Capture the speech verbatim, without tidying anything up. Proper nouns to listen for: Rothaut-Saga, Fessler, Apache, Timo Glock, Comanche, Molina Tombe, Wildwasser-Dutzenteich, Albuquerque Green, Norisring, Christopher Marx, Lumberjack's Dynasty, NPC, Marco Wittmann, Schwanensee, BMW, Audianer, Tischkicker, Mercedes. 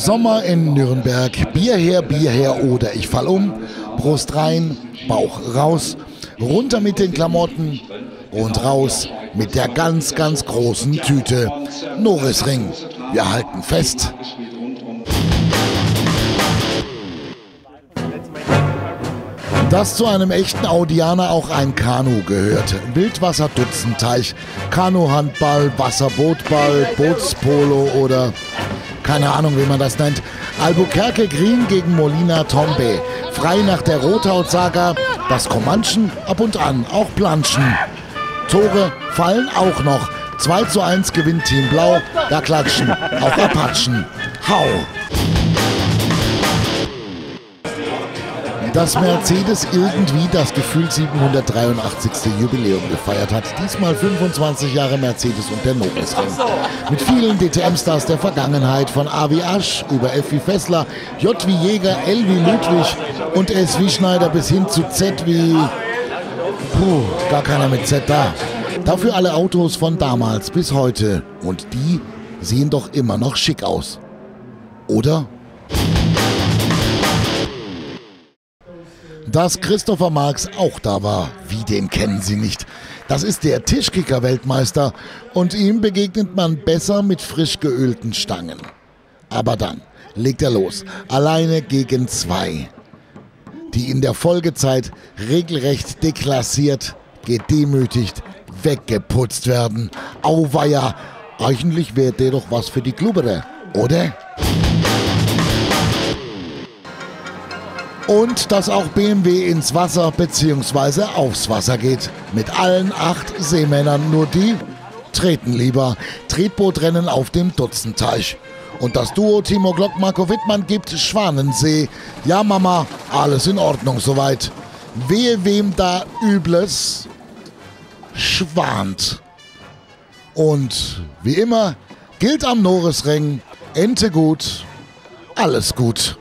Sommer in Nürnberg. Bier her, Bier her oder ich fall um. Brust rein, Bauch raus, runter mit den Klamotten und raus mit der ganz, ganz großen Tüte. Norisring, wir halten fest. Dass zu einem echten Audianer auch ein Kanu gehört. Wildwasser-Dutzenteich, Kanuhandball, Wasserbootball, Bootspolo oder keine Ahnung, wie man das nennt. Albuquerque Green gegen Molina Tombe. Frei nach der Rothaut-Saga, das Comanchen ab und an auch planschen. Tore fallen auch noch. zwei zu eins gewinnt Team Blau, da klatschen auch Apachen. Hau! Dass Mercedes irgendwie das Gefühl siebenhundertdreiundachtzigste Jubiläum gefeiert hat. Diesmal fünfundzwanzig Jahre Mercedes und der Norisring. Mit vielen D T M-Stars der Vergangenheit, von A wie Asch über F wie Fessler, J wie Jäger, L wie Ludwig und S wie Schneider bis hin zu Z wie... Puh, gar keiner mit Z da. Dafür alle Autos von damals bis heute. Und die sehen doch immer noch schick aus. Oder? Dass Christopher Marx auch da war, wie, den kennen Sie nicht. Das ist der Tischkicker-Weltmeister und ihm begegnet man besser mit frisch geölten Stangen. Aber dann legt er los, alleine gegen zwei, die in der Folgezeit regelrecht deklassiert, gedemütigt, weggeputzt werden. Auweia, eigentlich wäre der doch was für die Kluber, oder? Und dass auch B M W ins Wasser bzw. aufs Wasser geht. Mit allen acht Seemännern, nur die treten lieber. Tretbootrennen auf dem Dutzenteich. Und das Duo Timo Glock, Marco Wittmann gibt Schwanensee. Ja Mama, alles in Ordnung soweit. Wehe wem da Übles schwant. Und wie immer gilt am Norisring, Ente gut, alles gut.